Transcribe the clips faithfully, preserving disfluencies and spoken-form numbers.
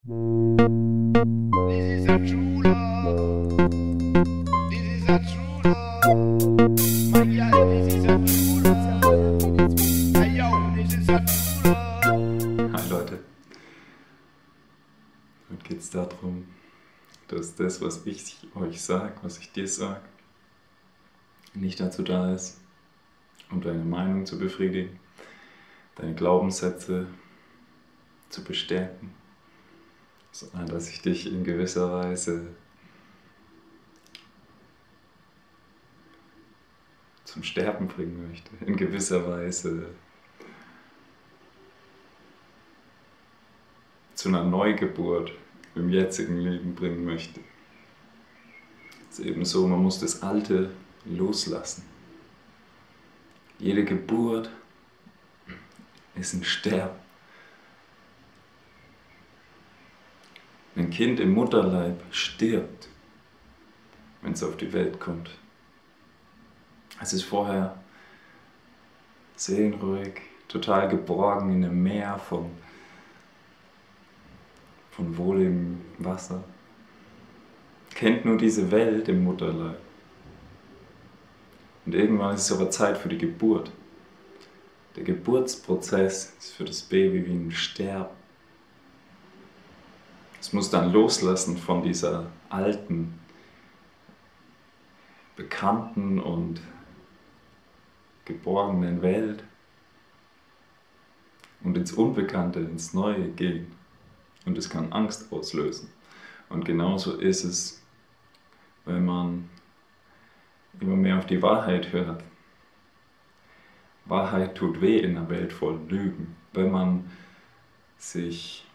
This is a true love. This is a true love. My God, this is a true love. Hey yo, this is a true love. Hi Leute. Heute geht es darum, dass das, was ich euch sage, was ich dir sage, nicht dazu da ist, um deine Meinung zu befriedigen, deine Glaubenssätze zu bestärken, sondern dass ich dich in gewisser Weise zum Sterben bringen möchte, in gewisser Weise zu einer Neugeburt im jetzigen Leben bringen möchte. Es ist eben so, man muss das Alte loslassen. Jede Geburt ist ein Sterben. Ein Kind im Mutterleib stirbt, wenn es auf die Welt kommt. Es ist vorher seelenruhig, total geborgen in einem Meer von, von wohligem Wasser. Kennt nur diese Welt im Mutterleib. Und irgendwann ist es aber Zeit für die Geburt. Der Geburtsprozess ist für das Baby wie ein Sterben. Es muss dann loslassen von dieser alten, bekannten und geborgenen Welt und ins Unbekannte, ins Neue gehen. Und es kann Angst auslösen. Und genauso ist es, wenn man immer mehr auf die Wahrheit hört. Wahrheit tut weh in einer Welt voll Lügen. Wenn man sich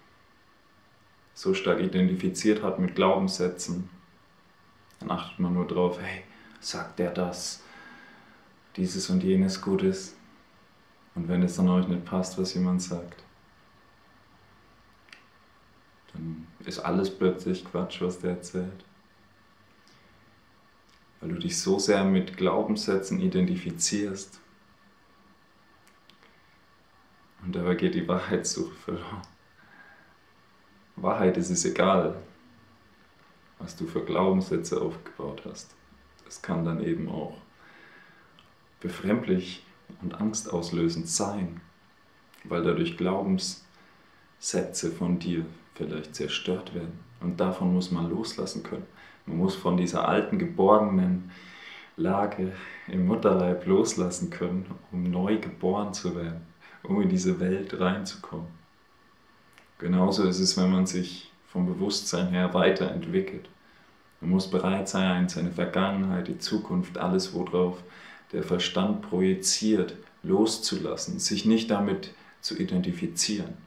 so stark identifiziert hat mit Glaubenssätzen, dann achtet man nur drauf, hey, sagt der das, dieses und jenes Gutes. Und wenn es dann euch nicht passt, was jemand sagt, dann ist alles plötzlich Quatsch, was der erzählt. Weil du dich so sehr mit Glaubenssätzen identifizierst. Und dabei geht die Wahrheitssuche verloren. Wahrheit ist es egal, was du für Glaubenssätze aufgebaut hast. Es kann dann eben auch befremdlich und angstauslösend sein, weil dadurch Glaubenssätze von dir vielleicht zerstört werden. Und davon muss man loslassen können. Man muss von dieser alten, geborgenen Lage im Mutterleib loslassen können, um neu geboren zu werden, um in diese Welt reinzukommen. Genauso ist es, wenn man sich vom Bewusstsein her weiterentwickelt. Man muss bereit sein, seine Vergangenheit, die Zukunft, alles, worauf der Verstand projiziert, loszulassen, sich nicht damit zu identifizieren.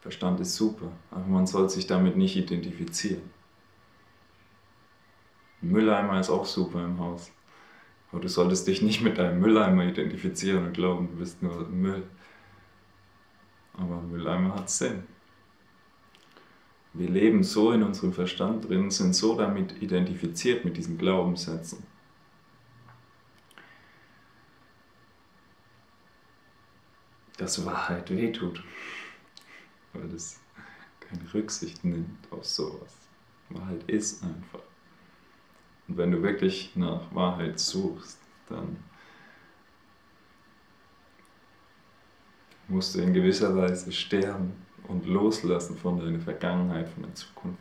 Verstand ist super, aber man soll sich damit nicht identifizieren. Ein Mülleimer ist auch super im Haus. Aber du solltest dich nicht mit deinem Mülleimer identifizieren und glauben, du bist nur Müll. Aber ein Mülleimer hat Sinn. Wir leben so in unserem Verstand drin, sind so damit identifiziert mit diesen Glaubenssätzen. Dass Wahrheit wehtut, weil es keine Rücksicht nimmt auf sowas. Wahrheit ist einfach. Und wenn du wirklich nach Wahrheit suchst, dann musst du in gewisser Weise sterben und loslassen von deiner Vergangenheit, von der Zukunft,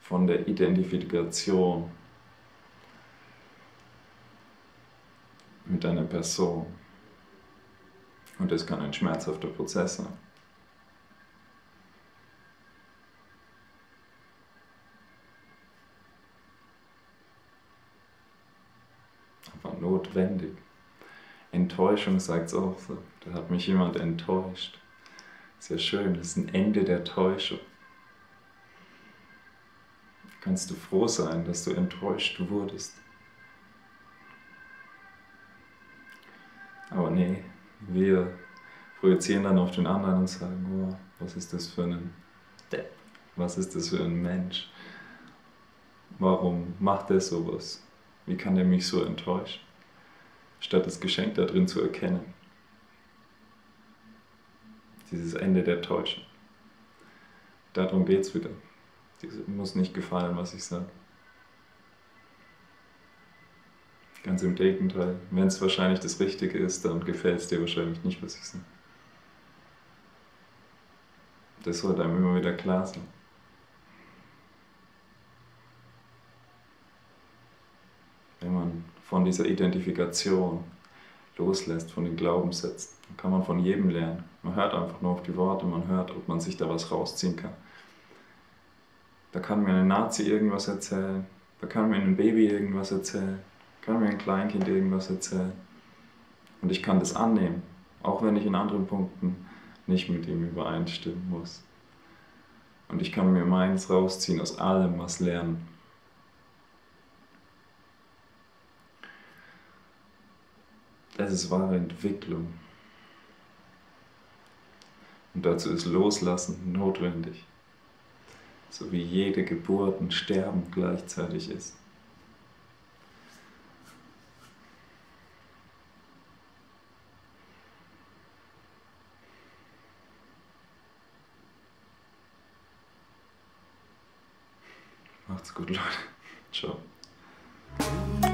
von der Identifikation mit deiner Person. Und das kann ein schmerzhafter Prozess sein. Aber notwendig. Enttäuschung sagt es auch so. Da hat mich jemand enttäuscht. Sehr schön, das ist ein Ende der Täuschung. Kannst du froh sein, dass du enttäuscht wurdest? Aber nee, wir projizieren dann auf den anderen und sagen, oh, was ist das für ein Depp? Was ist das für ein Mensch? Warum macht der sowas? Wie kann der mich so enttäuschen? Statt das Geschenk da drin zu erkennen. Dieses Ende der Täuschung. Darum geht's wieder. Dir muss nicht gefallen, was ich sage. Ganz im Gegenteil. Wenn es wahrscheinlich das Richtige ist, dann gefällt es dir wahrscheinlich nicht, was ich sage. Das sollte einem immer wieder klar sein. Wenn man von dieser Identifikation loslässt, von den Glaubenssätzen, dann kann man von jedem lernen. Man hört einfach nur auf die Worte, man hört, ob man sich da was rausziehen kann. Da kann mir ein Nazi irgendwas erzählen, da kann mir ein Baby irgendwas erzählen, kann mir ein Kleinkind irgendwas erzählen. Und ich kann das annehmen, auch wenn ich in anderen Punkten nicht mit ihm übereinstimmen muss. Und ich kann mir meins rausziehen, aus allem was lernen. Das ist wahre Entwicklung. Und dazu ist Loslassen notwendig. So wie jede Geburt und Sterben gleichzeitig ist. Macht's gut, Leute. Ciao.